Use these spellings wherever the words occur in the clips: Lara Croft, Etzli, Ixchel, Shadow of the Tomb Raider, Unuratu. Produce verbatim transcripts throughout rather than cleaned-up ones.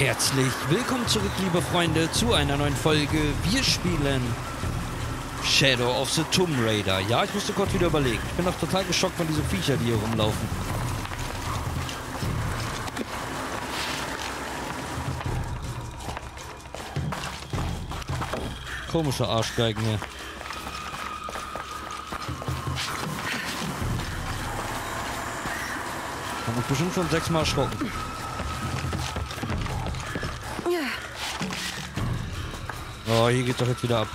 Herzlich willkommen zurück, liebe Freunde, zu einer neuen Folge. Wir spielen Shadow of the Tomb Raider. Ja, ich musste kurz wieder überlegen. Ich bin auch total geschockt von diesen Viecher, die hier rumlaufen. Komische Arschgeigen hier. Hab mich bestimmt schon sechsmal erschrocken. Oh, hier geht's doch jetzt wieder ab.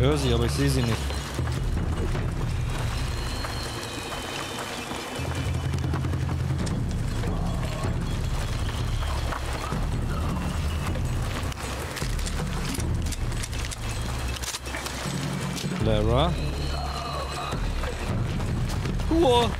Ich höre sie, aber ich sehe sie nicht. Lara. Uah.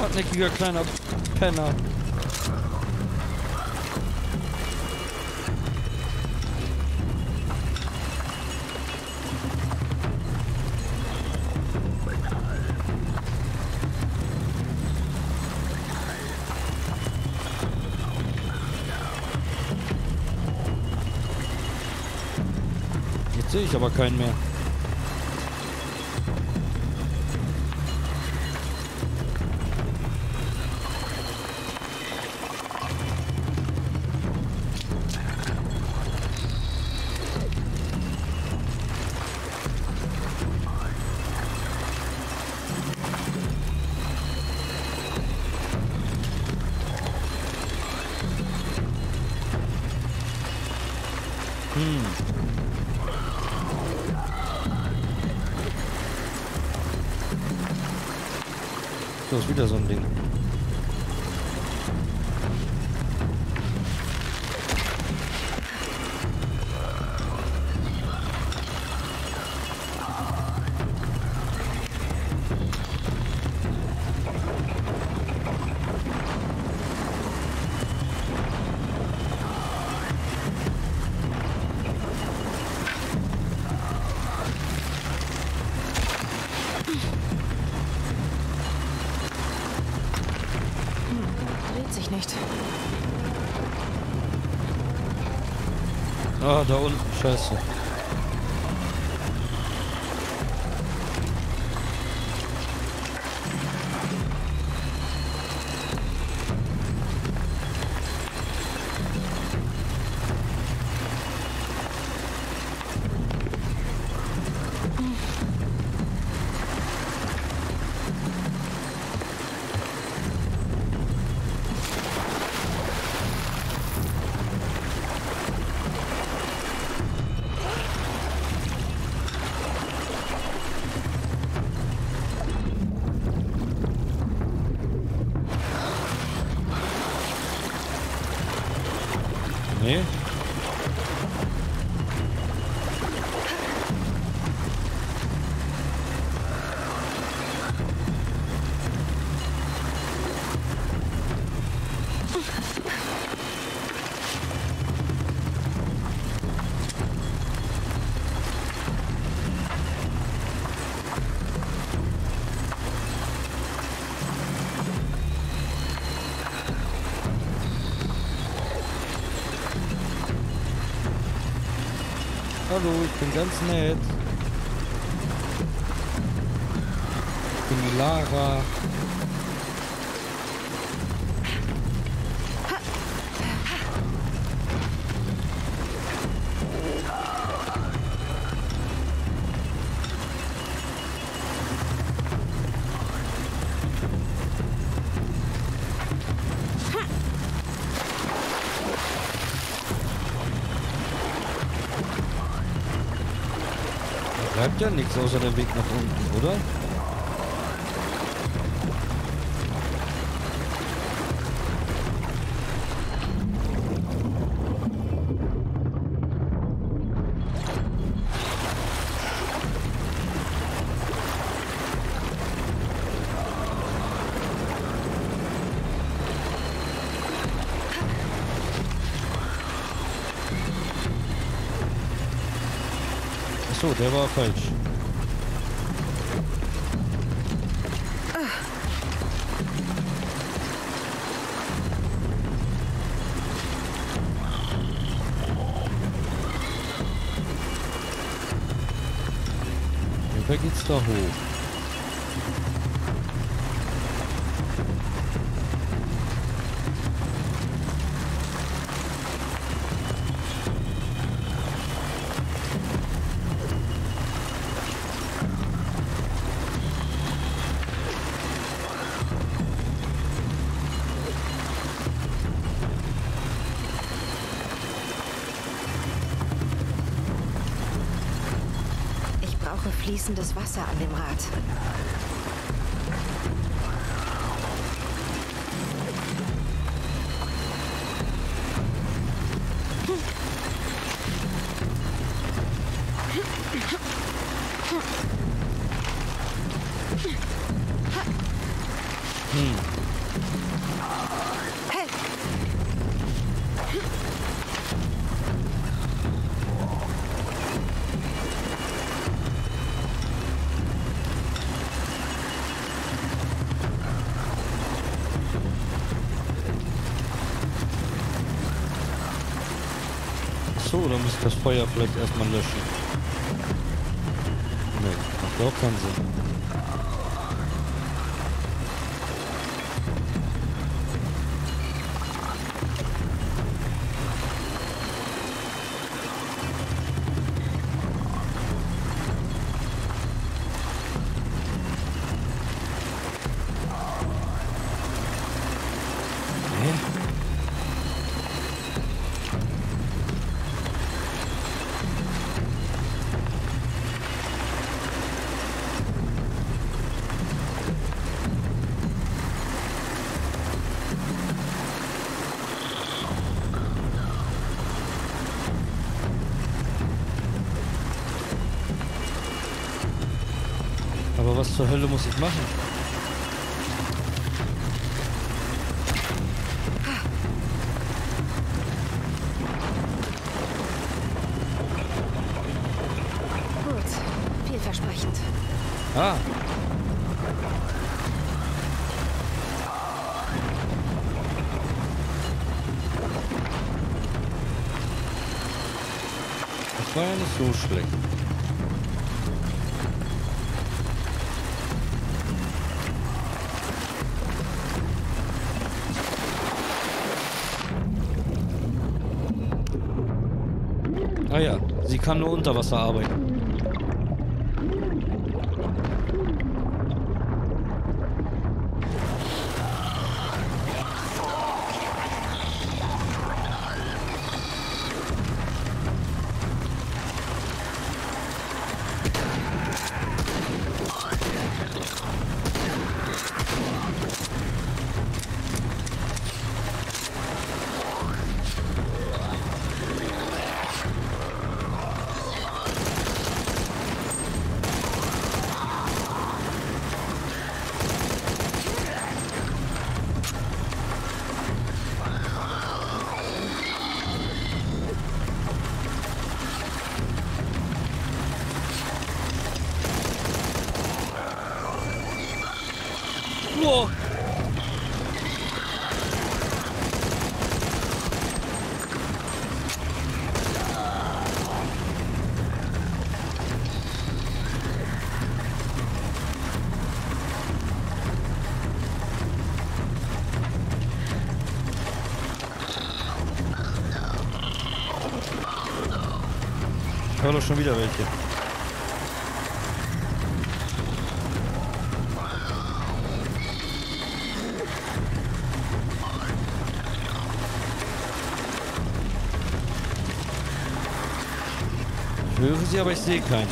Hartnäckiger kleiner Penner. Jetzt sehe ich aber keinen mehr. So ist wieder so ein Ding. Ah, da unten, scheiße. Nee. Hallo, ich bin ganz nett. Ich bin die Lara. Bleibt ja nichts außer dem Weg nach unten, oder? So, der war falsch. Da geht's da hoch. Fließendes Wasser an dem Rad. Oder muss ich das Feuer vielleicht erstmal löschen? Ne, macht ja auch keinen Sinn. Was zur Hölle muss ich machen? Gut, vielversprechend. Ah! Das war ja nicht so schlecht. Ah ja, sie kann nur unter Wasser arbeiten. Whoa. Ich höre doch schon wieder welche. Ich höre sie, aber ich sehe keinen.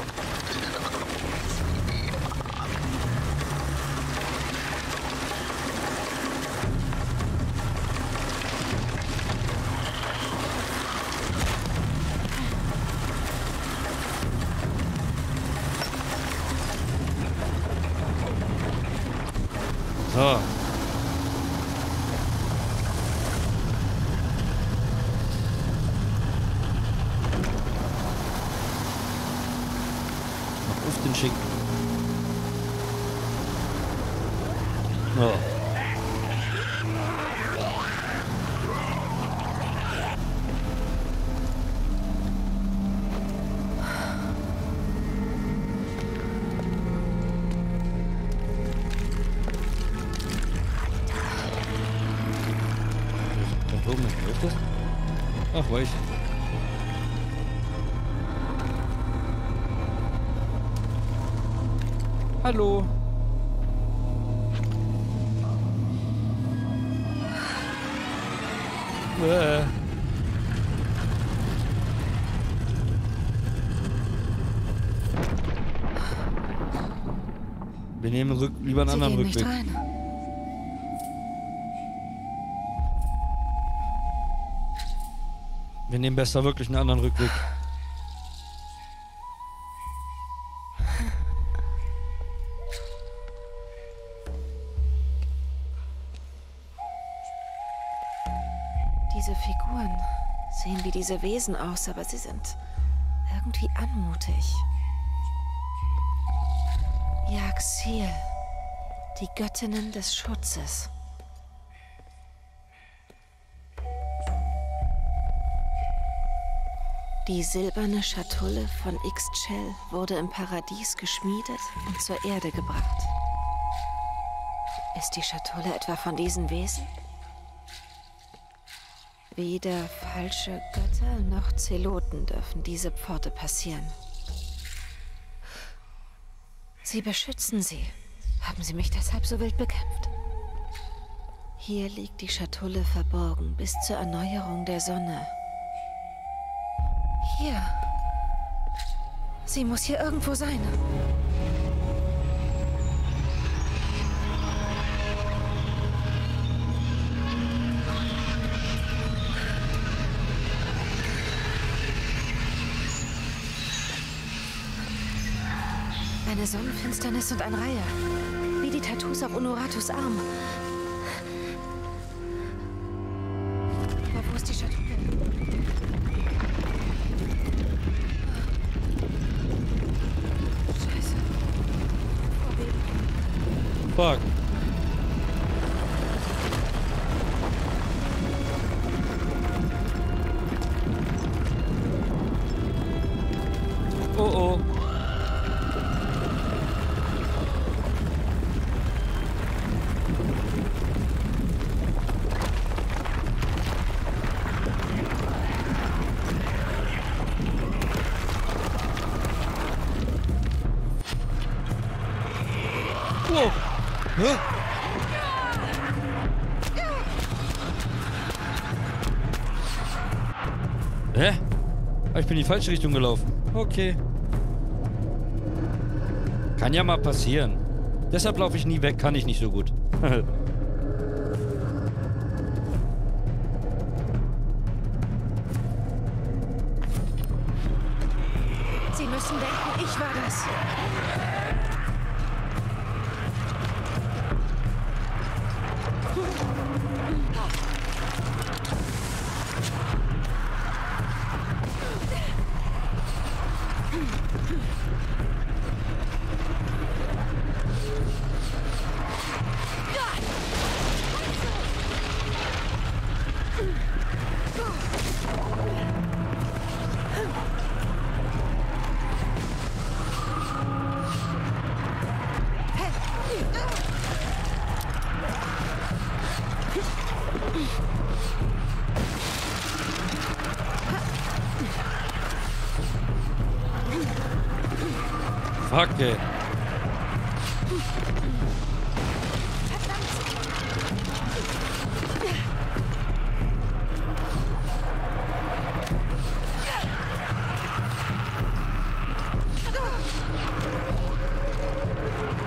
So. Auf den Schinken. Oh. Da oben ist das. Ach, weich. Hallo. Äh. Wir nehmen rück, lieber einen anderen Rückweg. Wir nehmen besser wirklich einen anderen Rückweg. Diese Figuren sehen wie diese Wesen aus, aber sie sind irgendwie anmutig. Ixchel, die Göttinnen des Schutzes. Die silberne Schatulle von Ixchel wurde im Paradies geschmiedet und zur Erde gebracht. Ist die Schatulle etwa von diesen Wesen? Weder falsche Götter noch Zeloten dürfen diese Pforte passieren. Sie beschützen sie. Haben sie mich deshalb so wild bekämpft? Hier liegt die Schatulle verborgen bis zur Erneuerung der Sonne. Hier. Sie muss hier irgendwo sein. Eine Sonnenfinsternis und ein Reiher. Wie die Tattoos auf Unuratus Arm. Aber wo ist die Schatulle? Scheiße. Fuck. Oh oh. Huh? Hä? Ah, ich bin in die falsche Richtung gelaufen. Okay. Kann ja mal passieren. Deshalb laufe ich nie weg, kann ich nicht so gut. Sie müssen denken, ich war das. Fuck, ey.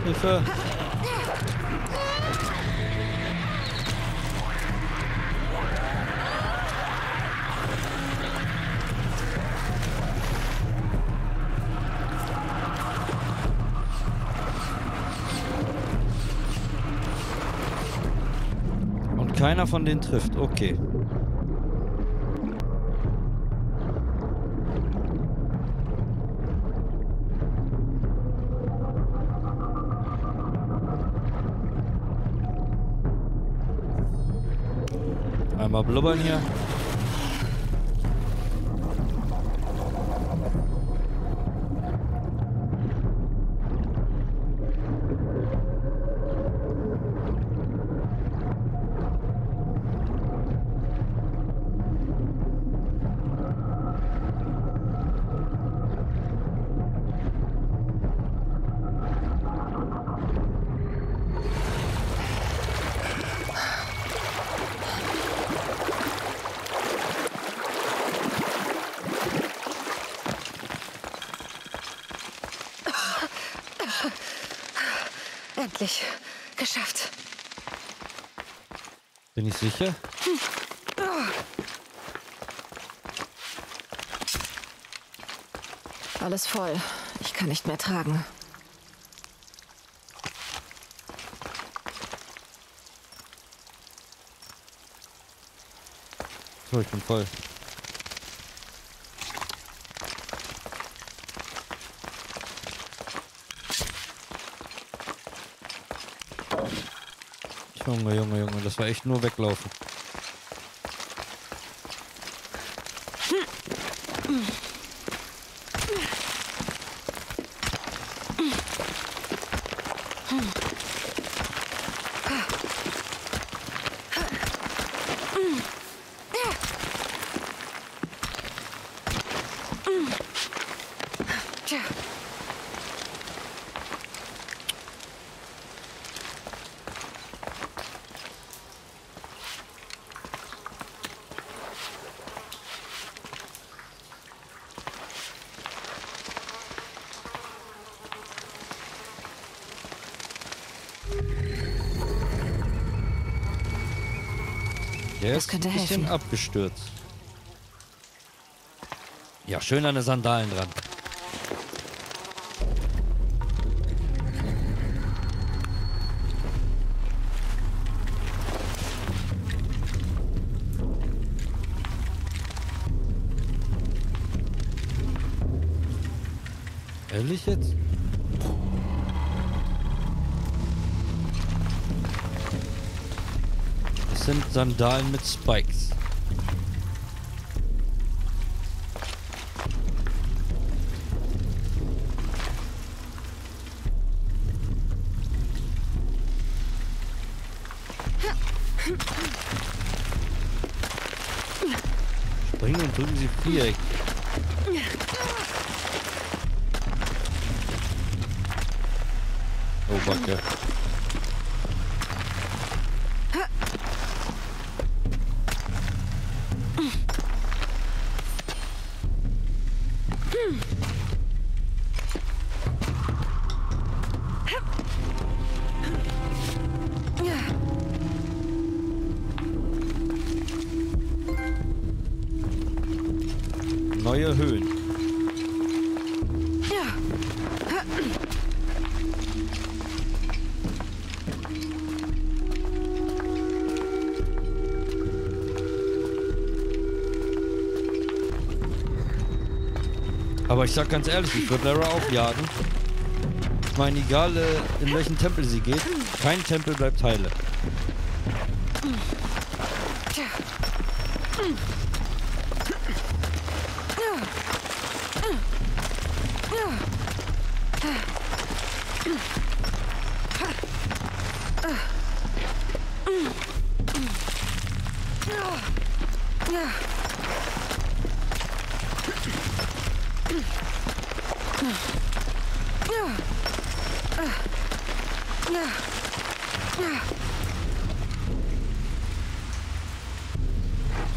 Hilfe. keiner von denen trifft. Okay. Einmal blubbern hier. Endlich. Geschafft. Bin ich sicher? Hm. Oh. Alles voll. Ich kann nicht mehr tragen. So, ich bin voll. Junge, Junge, Junge, das war echt nur weglaufen. Der ist ein bisschen abgestürzt. Ja, schön an den Sandalen dran. Ehrlich jetzt? Sind Sandalen mit Spikes. Springen und drücken sie viereck. Oh, Backe. Neue Höhen. Aber ich sag ganz ehrlich, ich würde Lara auch jagen. Ich meine, egal in welchen Tempel sie geht, kein Tempel bleibt heile.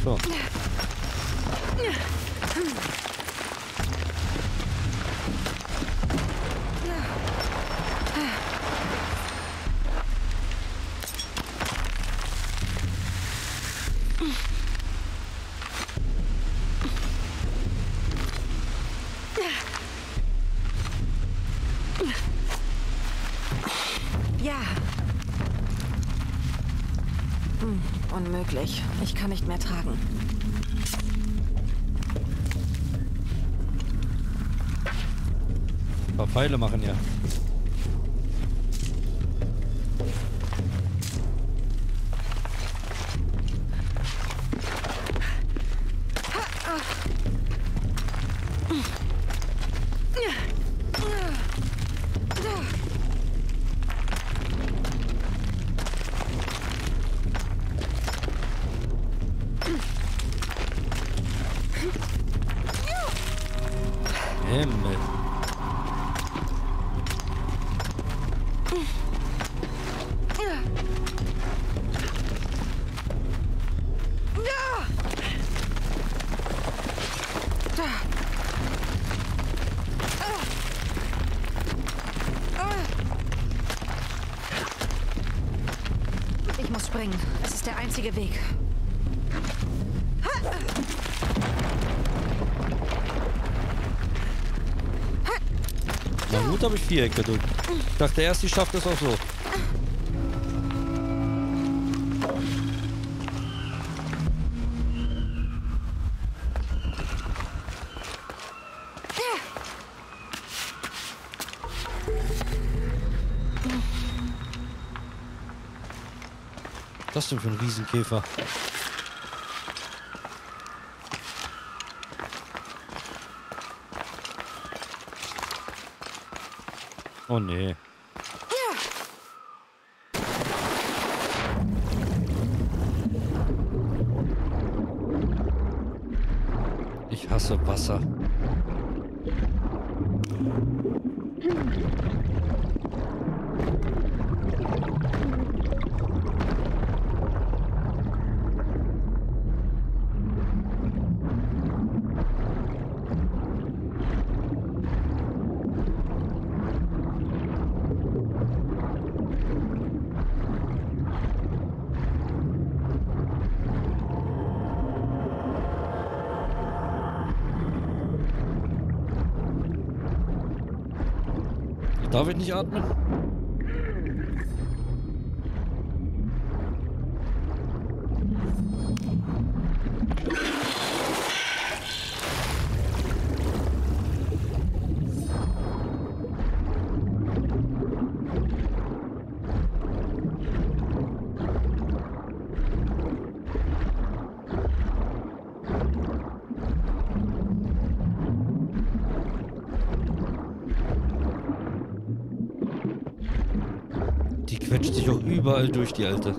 So. Ja. Hm. Unmöglich. Ich kann nicht mehr tragen. Ein paar Pfeile machen ja. Das ist der einzige Weg. Na gut, habe ich Viereck gedrückt. Ich dachte erst, ich schaffe das auch so. Was ist denn für ein Riesenkäfer? Oh nee. Ich hasse Wasser. Darf ich nicht atmen? Quetscht sich auch überall durch, die Alte.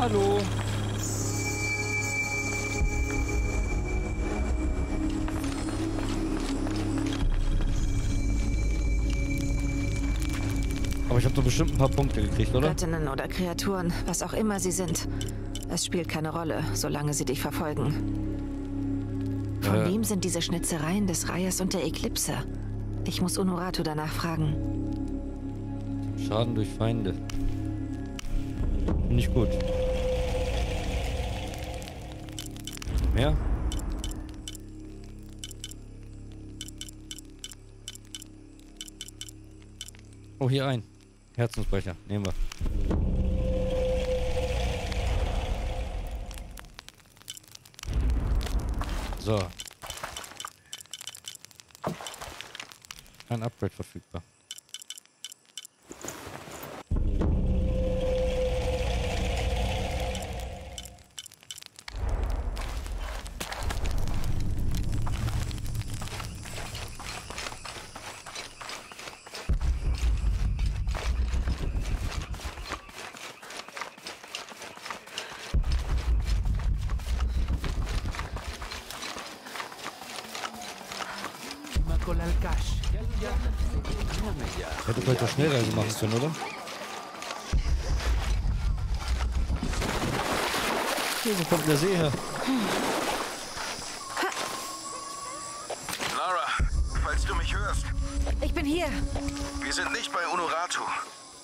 Hallo. Aber ich habe doch bestimmt ein paar Punkte gekriegt, oder? Göttinnen oder Kreaturen, was auch immer sie sind. Es spielt keine Rolle, solange sie dich verfolgen. Von äh. wem sind diese Schnitzereien des Reiers und der Eklipse? Ich muss Unuratu danach fragen. Schaden durch Feinde. Nicht gut. Mehr? Oh, hier ein. Herzensbrecher. Nehmen wir. So. Ein Upgrade verfügbar. Hätte vielleicht auch Schnellreise machen können, oder? hier, so kommt der See her. Lara, falls du mich hörst. Ich bin hier. Wir sind nicht bei Unuratu,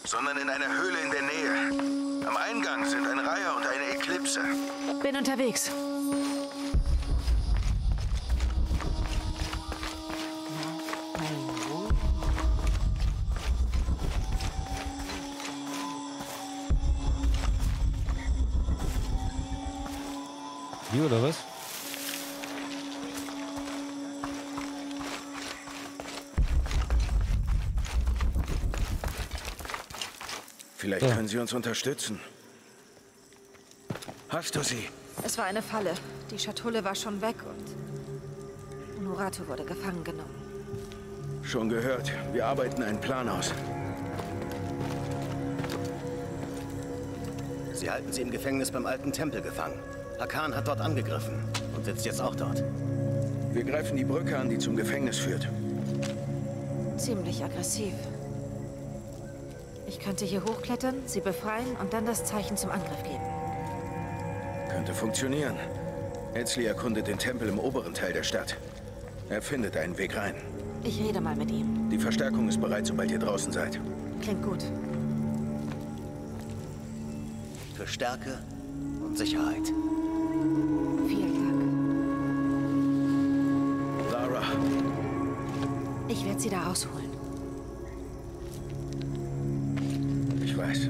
sondern in einer Höhle in der Nähe. Am Eingang sind ein Reiher und eine Eklipse. Bin unterwegs. Die oder was? Vielleicht ja. können Sie uns unterstützen. Hast du sie? Es war eine Falle. Die Schatulle war schon weg und Unuratu wurde gefangen genommen. Schon gehört. Wir arbeiten einen Plan aus. Sie halten sie im Gefängnis beim alten Tempel gefangen. Hakan hat dort angegriffen und sitzt jetzt auch dort. Wir greifen die Brücke an, die zum Gefängnis führt. Ziemlich aggressiv. Ich könnte hier hochklettern, sie befreien und dann das Zeichen zum Angriff geben. Könnte funktionieren. Etzli erkundet den Tempel im oberen Teil der Stadt. Er findet einen Weg rein. Ich rede mal mit ihm. Die Verstärkung ist bereit, sobald ihr draußen seid. Klingt gut. Für Stärke und Sicherheit. Ich werde sie da rausholen. Ich weiß.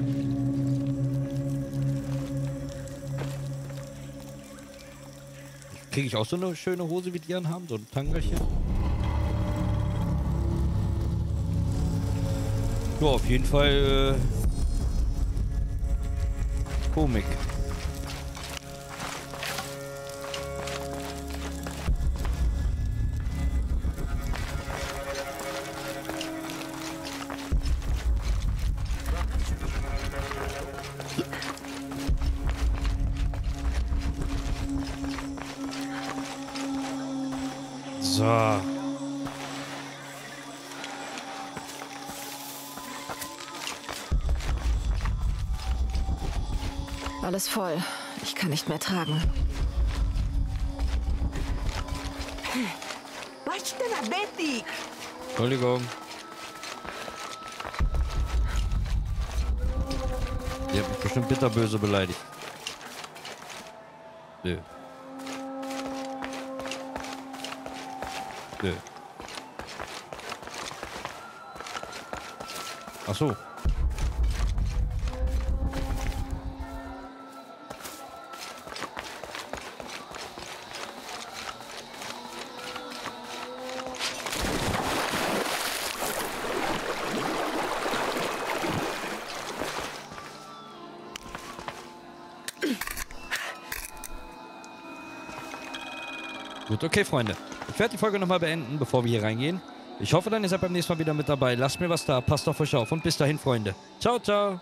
Kriege ich auch so eine schöne Hose, wie die anhaben? So ein Tangerchen? Ja, auf jeden Fall äh, Komik. So. Alles voll. Ich kann nicht mehr tragen. Entschuldigung. Ihr habt mich bestimmt bitterböse beleidigt. Nö. Nö. Ach so. Gut, okay, Freunde. Ich werde die Folge nochmal beenden, bevor wir hier reingehen. Ich hoffe dann, ihr seid beim nächsten Mal wieder mit dabei. Lasst mir was da, passt auf euch auf und bis dahin, Freunde. Ciao, ciao.